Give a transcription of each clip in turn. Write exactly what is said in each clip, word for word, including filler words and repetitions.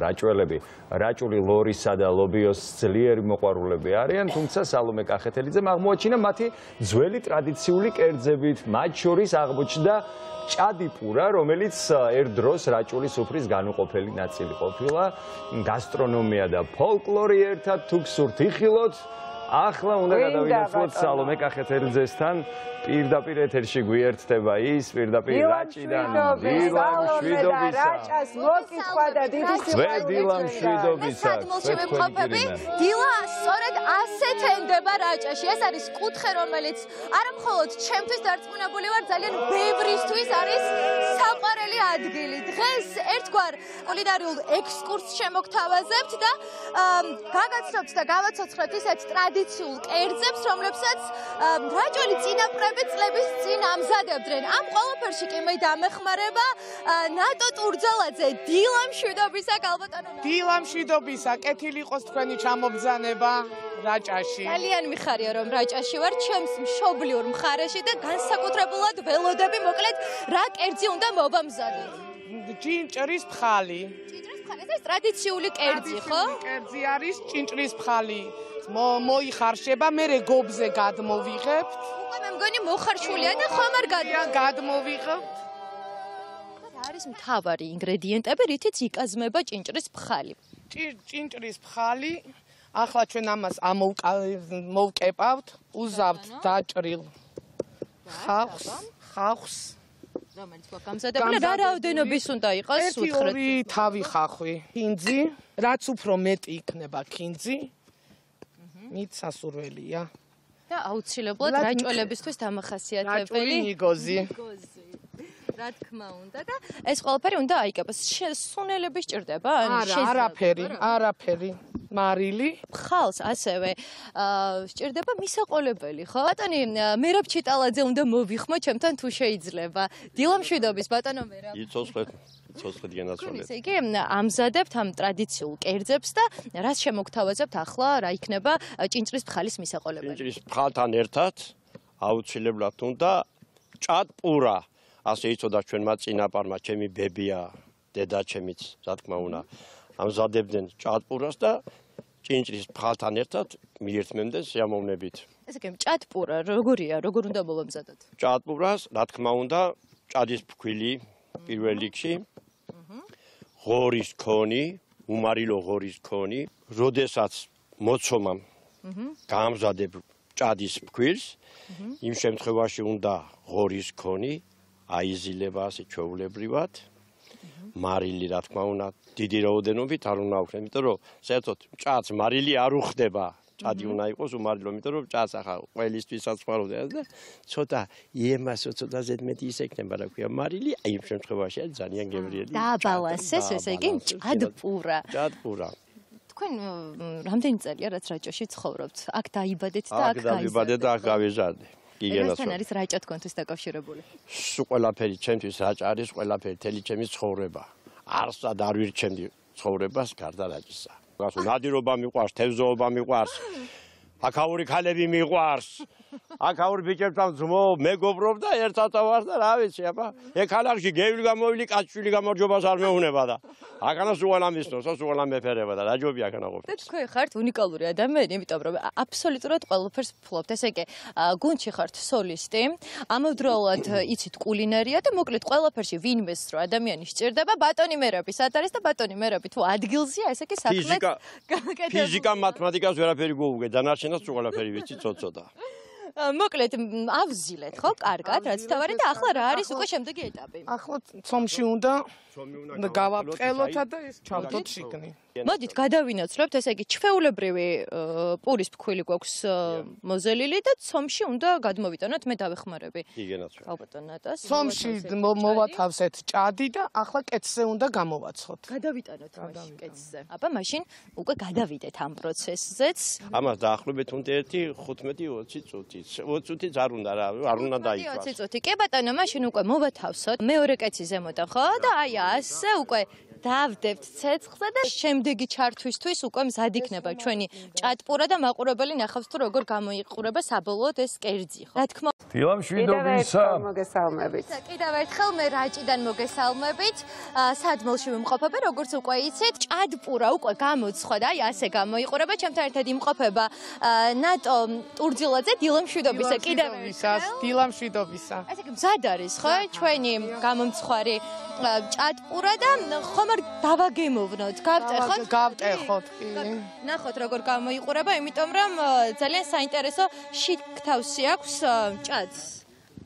Račulebi, Račuli Lori sada lobios celier moqvarulebi aryan, tundsa Salome Kaxetelidzem agmoaçina mati zveli traditsiuli erdzebit, მათ შორის აღმოჩნდა ჭადიპურა, რომელიც ერთ დროს Račulis სუფრის განუყოფელი ნაწილი ყოფილა, გასტრონომია და ფოლკლორი ერთად თუ გსურთი ხილოთ, ახლა უნდა გადავინაცვლოთ Salome Kaxetelidzestan, პირდაპირ ეთერში გვიერთდება ის, პირდაპირ რაჭიდან, დილამ შვიდობისა, რაჭას ლოკისხვა და დიდი სიყვარული. Დილამ შვიდობისა. Სადმულში ვიმყოფები, დილა სწორედ ასეთ ენდება რაჭაში. ეს არის კუთხე, რომელიც არა მხოლოდ ჩემთვის დარწმუნებული ვარ, ძალიან ბევრისთვის არის საყვარელი ადგილი. Დღეს ერთგვარ კულინარიულ ექსკურსს შემოგთავაზებთ და გაგაცნობთ და გავაცოცხლებთ ისეთ ტრადიციულ კერძებს, რომლებსაც რაჭული წინაპრები წლების წინ ამზადებდნენ. Ამ ყველაფერში კი მე დამეხმარება ნატო ტურძელაძე, დილა მშვიდობისა, გალბატონო. დილა მშვიდობისა, კეთილი იყოს თქვენი ჩამობრძანება რაჭაში. Ძალიან მიხარია, რომ რაჭაში ვარ, ჩემს მშობლიურ მხარეში და განსაკუთრებულად ველოდები, მოკლედ, რა კერძი უნდა მოვამზადოთ. Ჭინჭრის ფხალი. Ჭინჭრის ფხალი, ეს არის ტრადიციული კერძი, ხო? Ტრადიციული კერძი არის ჭინჭრის ფხალი. მოიხარშება, მერე გობზე გადმოვიღებთ. Უკვე მე მგონი მოხარშულია და ხომ არ გადმოვიღებთ. Რა არის მთავარი ინგრედიენტები, რითიც იკაზმება ჭინჭრის ფხალი? Ჭინჭრის ფხალი, ახლა ჩვენ ამას მოვკეპავთ, უზავთ დაჭრილ ხავხს, ხავხს. Რომელიც გამზადებული, რა რაოდენობის უნდა იყოს? ერთი ორი თავი ხახვი, ქინძი, რაც უფრო მეტი იქნება ქინძი. Მიც სასურველია. Და აუცილებლად რაჭოლებისთვის დამახასიათებელი ნიგოზი. Რა თქმა უნდა და ეს ყველაფერი უნდა აიკეთოს. Სუნელები სჭირდება? არა, არაფერი, არაფერი. Marili. Xals ასევე სჭირდება მისაყოლებელი, ხო? Ბატონი მერაბ ჩიტალაძე უნდა მოვიხმო ჩემთან თუ შეიძლება. დილა მშვიდობის ბატონო მერაბ. იცოცხლეთ, იცოცხლეთ გენაცვალეთ. Ესე იგი, ამზადებთ ამ ტრადიციულ კერძებს და რას შემოგთავაზებთ ახლა, რა იქნება ჭინჭრის ფხალის მისაყოლებელი? Ჭინჭრის ფხალთან ერთად აუცილებლად უნდა ჭადპურა, ასე იწოდა ჩვენმა წინაპარმა, ჩემი ბებია, დედა ჩემიც, რა თქმა უნდა. Ամզադեբդեն ճատպուրաս და ჭინჭრის փხալთან ერთად მიერთმევდნენ სიამოვნებით. Ესე იგი, ճატპურა როგორია, როგორ უნდა მოვამზადოთ? Ճატპურას, რა თქმა უნდა, ჭადის ფქვილი პირველ რიგში, ღორის ქონი, უმარილო ღორის ქონი, როდესაც მოცომამ გაამზადებ ჭადის ფქვილს, იმ შემთხვევაში უნდა ღორის ქონი აიზილება ასე ჩვეულებრივად. Marili, რა თქმა უნდა, დიდი რაოდენობით არ უნდა აქვს, იმიტომ რომ საერთოდ ჭაც მარილი არ უხდება. Ჭადი უნდა იყოს უმარილო, იმიტომ რომ ჭაც ახლა ყველისთვისაც ხარობს და ცოტა იემასო, ცოტა ზედმეტი ისე იქნება, რა ქვია, მარილი, აი იმ შემთხვევაში არის ძალიან გემრიელი. Დააბალანსეს, ესე იგი, ჭადპურა. Ჭადპურა. Თქვენ რამდენი წელია რაც რაჭოში ცხოვრობთ? Აქ დაიბადეთ და აქ გაიზარდეთ. Აქ დაიბადეთ და აქ გავიზარდეთ. Ինչთან არის რაჭა თქვენთვის დაკავშირებული? Ყველაფერი ჩემთვის რაჭა არის, ყველაფერი თელი ჩემი ცხოვრება. Არსა და არ ვირჩევდი ცხოვრებას გარდა რაჭისა. Ნადირობა მიყვარს, თევზაობა მიყვარს, აქაური ქალები მიყვარს, აქაურ ბიჭებთან ძმობ, მეგობრობ და ერთად ვარ და რა ვიცი, აბა, ეგ ქალაქში გევლი გამოვლი, კაცშვილი გამარჯვებას არ მეუნება და აქანა სუღალა მისნოს, სუღალა მეფერება და რაჯობი აქანა ყოფილი. Და თქვენ ხართ უნიკალური ადამიანი, იმიტომ რომ აბსოლუტურად ყველაფერს ფლობთ. ესე იგი, გუნდში ხართ სოლისტი, ამავდროულად იცით კულინარია და მოკლედ ყველაფერში ვინმეს რო ადამიანი სჭირდება, ბატონი მერაბი სად არის და ბატონი მერაბი თუ ადგილზეა, ესე იგი საქმე გაკეთებული. ფიზიკა, მათემატიკას ვერაფერი გოუგე, დანარჩენას ყველაფერი ვიცი ცოტა. მოკლედ ავზილეთ, ხო, კარგად, რაც თავარი და ახლა რა არის უკვე შემდეგი ეტაპი? Ახლა ცომში უნდა გავაპყელოთ და ეს ჩავდოთ შიგნით. Მოდით გადავინაცვლებთ, ესე იგი, ჩვეულებრივი პურის ფქვილი გვაქვს მოზელილი და ცომში უნდა გადმოვიტანოთ, მე დავეხმარები. Ალბატონ ნატას. Ცომში მოვათავსეთ ჭადი და ახლა კეთზე უნდა გამოვაცხოთ. Გადავიტანოთ მაშინ კეთზე. აბა მაშინ უკვე გადავიდეთ ამ პროცესზეც. Ამას დაახლოებით უნდა ერთი ხუთმეტი ოცი წუთიც. ოცი წუთიც არ უნდა რა, არ უნდა დაიწყოს. ოცი წუთი. კი ბატონო, მაშინ უკვე მოვათავსოთ. მეორე კეთი ზემოთა ხო და აი ასე უკვე დავდებთ ცეცხლზე და შემდეგი ჩართვისთვის უკვე მზად იქნება ჩვენი ჭატპურა და მაყურებელი ნახავს თუ როგორ გამოიყურება საბოლოოდ ეს კერძი, ხო? Რა თქმა უნდა Չած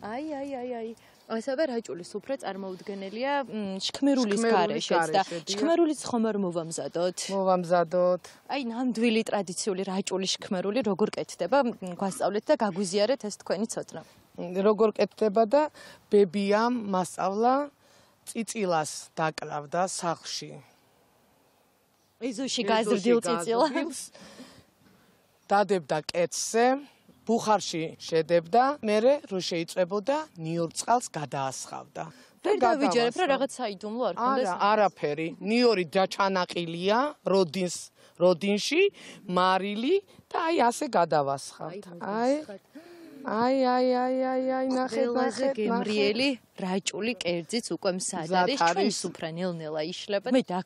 այ այ այ այ այսաբար հաճուլի սուպրեց արմաուտ գնելիա շքմերուլիս քարեշ էստա շքմերուլից խոմար մովամզադոտ մովամզադոտ այն համ դվիլի տրադիցիոլի հաճուլի շքմերուլի ռոգոր կետտեբա գասավլետա գագուզիարը թեստքոնի ցոտնա ռոգոր կետտեբա դա բեբիամ մասավլա ծիծիլաս դակլավդա սախշի իզուշի գազրդիլ ծիծիլաս դադեբդա կետսե Բուխարշի շեդեբդա, մերը ռուշեից էբոդա, նիորցկալս գադասխավդա։ Պերդավիջերը պրարաղաց հայդում լար կնդես։ Արա պերի, նիորի ճաչանակիլիա, ռոդինշի, մարիլի, դա այ ասե գադավասխավդա։ Այ, այ, այ, այ, այ, նախետ, նախետ, նախետ։ Ռայջուլի կերձից ուկոմ սադարիս չոն սուպրանիլ նելա իշլեպը։